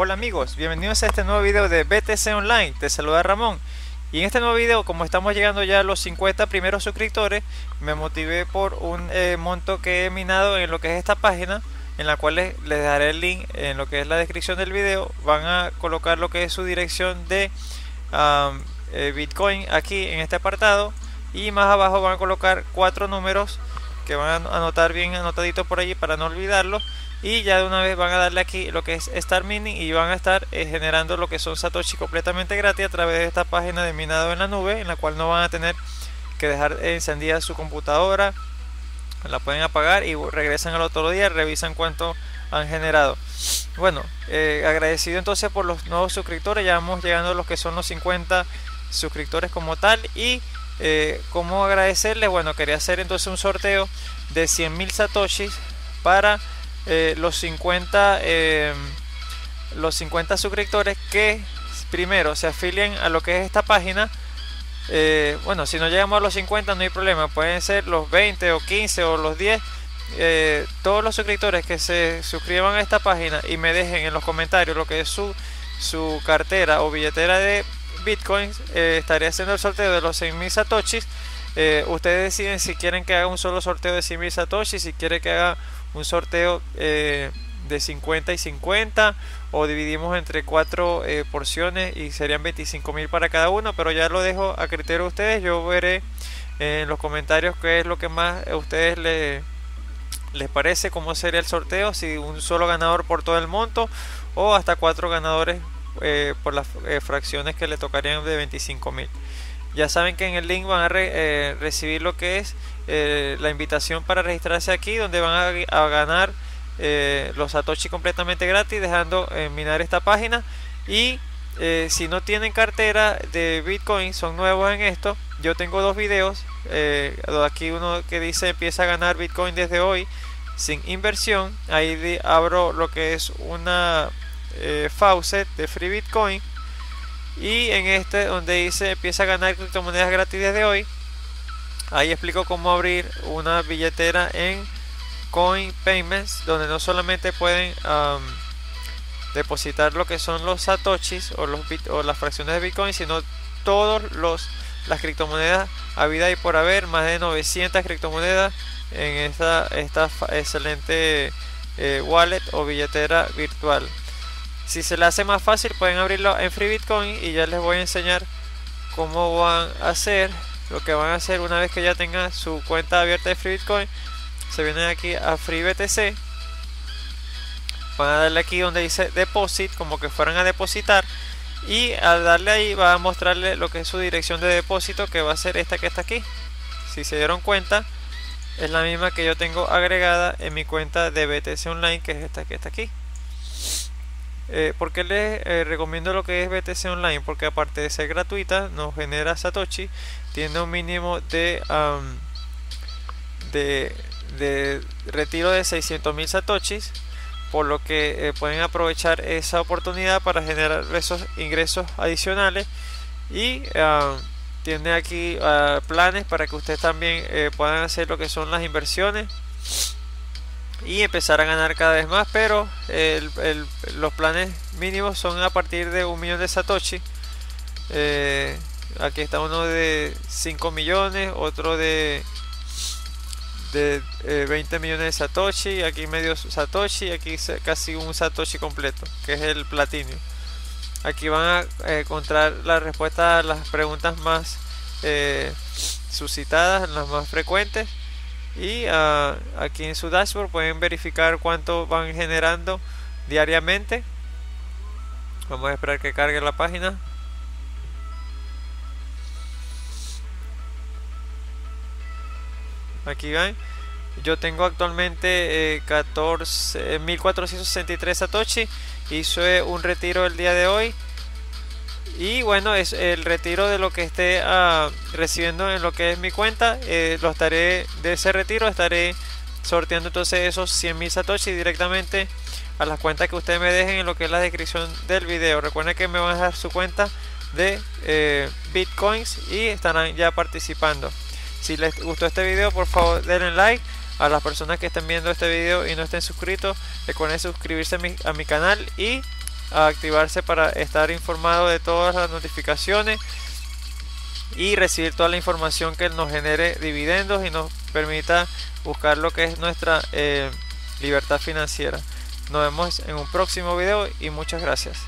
Hola amigos, bienvenidos a este nuevo video de BTC Online, te saluda Ramón. Y en este nuevo video, como estamos llegando ya a los 50 primeros suscriptores, me motivé por un monto que he minado en lo que es esta página, en la cual les daré el link en lo que es la descripción del video. Van a colocar lo que es su dirección de Bitcoin aquí en este apartado, y más abajo van a colocar 4 números que van a anotar bien anotaditos por allí para no olvidarlos. Y ya de una vez van a darle aquí lo que es Star Mining y van a estar generando lo que son Satoshi completamente gratis a través de esta página de minado en la nube, en la cual no van a tener que dejar encendida su computadora, la pueden apagar y regresan al otro día, revisan cuánto han generado. Bueno, agradecido entonces por los nuevos suscriptores, ya vamos llegando a los que son los 50 suscriptores como tal. Y como agradecerles, bueno, quería hacer entonces un sorteo de 100.000 Satoshis para los 50 suscriptores que primero se afilien a lo que es esta página. Bueno, si no llegamos a los 50 no hay problema, pueden ser los 20 o 15 o los 10. Todos los suscriptores que se suscriban a esta página y me dejen en los comentarios lo que es su cartera o billetera de Bitcoins, estaré haciendo el sorteo de los 6.000 Satoshis. Ustedes deciden si quieren que haga un solo sorteo de 100.000 Satoshis, si quieren que haga un sorteo de 50 y 50, o dividimos entre 4 porciones y serían 25.000 para cada uno, pero ya lo dejo a criterio de ustedes. Yo veré en los comentarios qué es lo que más a ustedes les parece, cómo sería el sorteo, si un solo ganador por todo el monto o hasta 4 ganadores por las fracciones que le tocarían de 25.000. Ya saben que en el link van a recibir lo que es la invitación para registrarse aquí, donde van a ganar los Satoshi completamente gratis dejando minar esta página. Y si no tienen cartera de Bitcoin, son nuevos en esto, yo tengo 2 videos, aquí uno que dice empieza a ganar Bitcoin desde hoy sin inversión, ahí abro lo que es una faucet de FreeBitcoin. Y en este donde dice empieza a ganar criptomonedas gratis desde hoy, ahí explico cómo abrir una billetera en Coin Payments, donde no solamente pueden depositar lo que son los satoshis o las fracciones de Bitcoin, sino todos las criptomonedas habida y por haber, más de 900 criptomonedas en esta excelente wallet o billetera virtual. Si se le hace más fácil, pueden abrirlo en FreeBitcoin y ya les voy a enseñar cómo van a hacer. Lo que van a hacer una vez que ya tengan su cuenta abierta de FreeBitcoin, se vienen aquí a FreeBTC, van a darle aquí donde dice Deposit, como que fueran a depositar, y al darle ahí va a mostrarle lo que es su dirección de depósito, que va a ser esta que está aquí. Si se dieron cuenta, es la misma que yo tengo agregada en mi cuenta de BTC Online, que es esta que está aquí. ¿Por qué les recomiendo lo que es BTC Online? Porque aparte de ser gratuita, nos genera Satoshi, tiene un mínimo de retiro de 600.000 Satoshis, por lo que pueden aprovechar esa oportunidad para generar esos ingresos adicionales. Y tiene aquí planes para que ustedes también puedan hacer lo que son las inversiones y empezar a ganar cada vez más, pero los planes mínimos son a partir de 1.000.000 de Satoshi. Aquí está uno de 5.000.000, otro de 20.000.000 de Satoshi, aquí medio Satoshi, aquí casi un Satoshi completo, que es el platino. Aquí van a encontrar la respuesta a las preguntas más suscitadas, las más frecuentes. Y aquí en su dashboard pueden verificar cuánto van generando diariamente. Vamos a esperar que cargue la página. Aquí ven, yo tengo actualmente 14.463 Satoshi. Hice un retiro el día de hoy. Y bueno, es el retiro de lo que esté recibiendo en lo que es mi cuenta. De ese retiro estaré sorteando entonces esos 100.000 Satoshi directamente a las cuentas que ustedes me dejen en lo que es la descripción del video. Recuerden que me van a dejar su cuenta de Bitcoins y estarán ya participando. Si les gustó este video, por favor denle like. A las personas que estén viendo este video y no estén suscritos, recuerden suscribirse a mi canal y a activarse para estar informado de todas las notificaciones y recibir toda la información que nos genere dividendos y nos permita buscar lo que es nuestra libertad financiera. Nos vemos en un próximo video y muchas gracias.